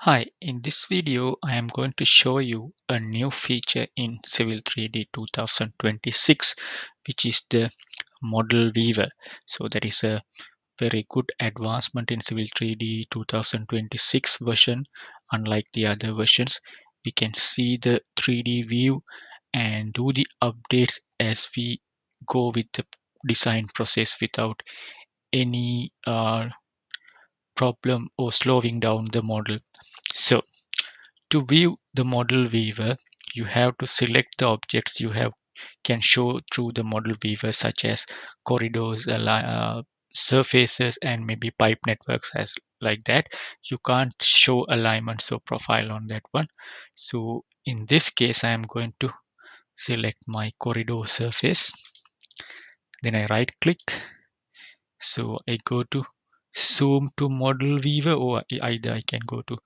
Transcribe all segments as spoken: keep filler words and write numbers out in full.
Hi, in this video, I am going to show you a new feature in Civil three D two thousand twenty-six, which is the Model Weaver. So that is a very good advancement in Civil three D two thousand twenty-six version. Unlike the other versions, we can see the three D view and do the updates as we go with the design process without any uh, problem or slowing down the model. So to view the Model Weaver, you have to select the objects you have can show through the Model Weaver, such as corridors, uh, surfaces, and maybe pipe networks as like that. You can't show alignments or profile on that one. So in this case, I am going to select my corridor surface. Then I right click. So I go to zoom to Model Weaver, or either I can go to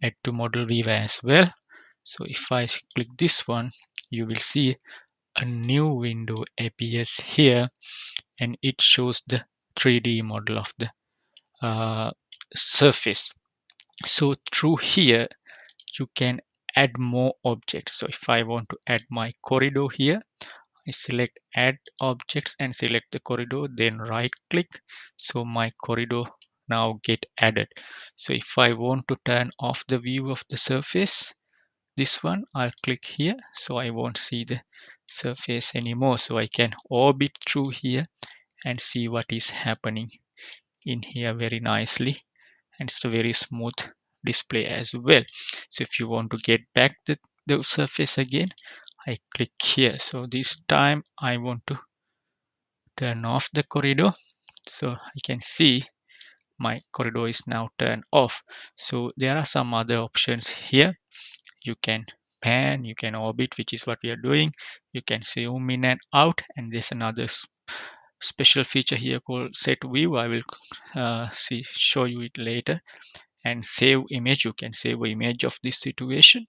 add to Model Weaver as well. So if I click this one, you will see a new window appears here, and it shows the three D model of the uh, surface. So through here you can add more objects. So if I want to add my corridor here, I select add objects and select the corridor, then right click. So my corridor now get added. So if I want to turn off the view of the surface, this one, I'll click here. So I won't see the surface anymore. So I can orbit through here and see what is happening in here very nicely. And it's a very smooth display as well. So if you want to get back the, the surface again, I click here. So this time I want to turn off the corridor. So I can see my corridor is now turned off. So there are some other options here. You can pan, you can orbit, which is what we are doing. You can zoom in and out. And there's another special feature here called set view. I will uh, see show you it later. And save image. You can save an image of this situation.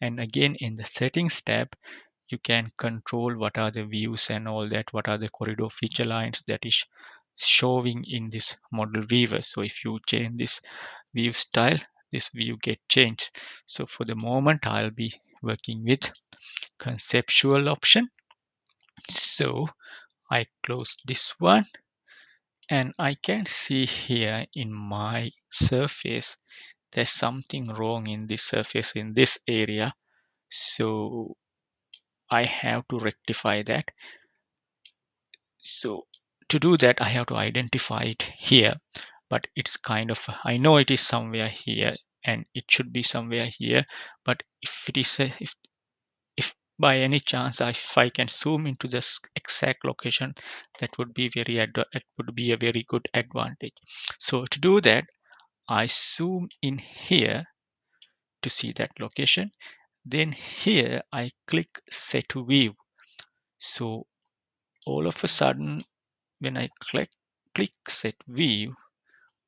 And again, in the settings tab, you can control what are the views and all that, what are the corridor feature lines that is showing in this Model Weaver. So if you change this view style, this view get changed. So for the moment, I'll be working with conceptual option. So I close this one, and I can see here in my surface, there's something wrong in this surface in this area. So I have to rectify that. So to do that, I have to identify it here, but it's kind of, I know it is somewhere here and it should be somewhere here, but if it is a, if if by any chance if I can zoom into this exact location, that would be very it would be a very good advantage. So to do that, I zoom in here to see that location. Then here I click set view. So all of a sudden, when I click click set view,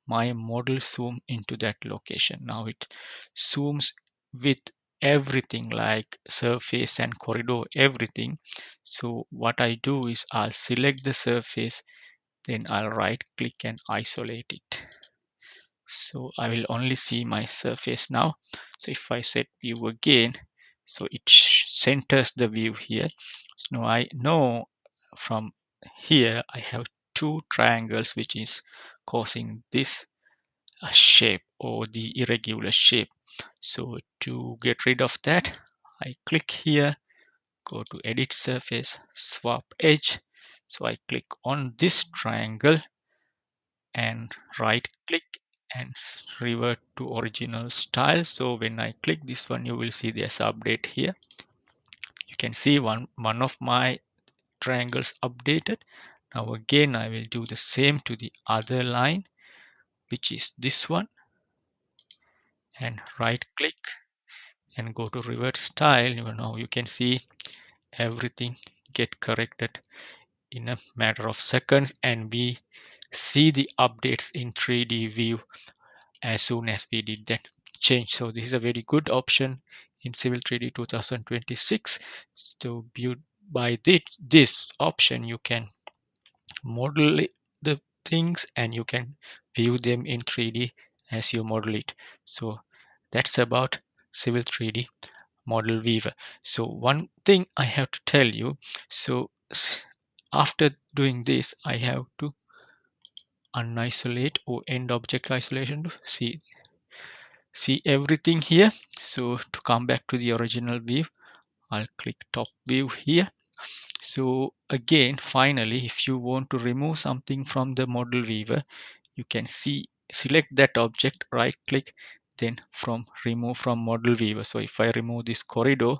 my model zoom into that location. Now it zooms with everything, like surface and corridor, everything. So what I do is I'll select the surface, then I'll right click and isolate it. So I will only see my surface now. So if I set view again, so it centers the view here. So now I know from here I have two triangles, which is causing this shape or the irregular shape. So to get rid of that, I click here, go to edit surface, swap edge. So I click on this triangle and right click and revert to original style. So when I click this one, you will see there's update here. You can see one one of my triangles updated. Now again, I will do the same to the other line, which is this one, and right click and go to revert style. You know, you can see everything get corrected in a matter of seconds, and we see the updates in three D view as soon as we did that change. So this is a very good option in Civil three D two thousand twenty-six. So by this option, you can model the things and you can view them in three D as you model it. So That's about Civil three D model weaver. So one thing I have to tell you, so after doing this I have to unisolate or end object isolation to see see everything here. So to come back to the original view, I'll click top view here. So again, finally, if you want to remove something from the model weaver, you can see select that object, right click, then from remove from model weaver. So if I remove this corridor,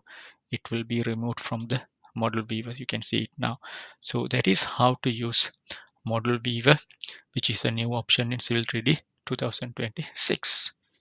it will be removed from the model weaver. You can see it now. So that is how to use model weaver, which is a new option in Civil three D twenty twenty-six.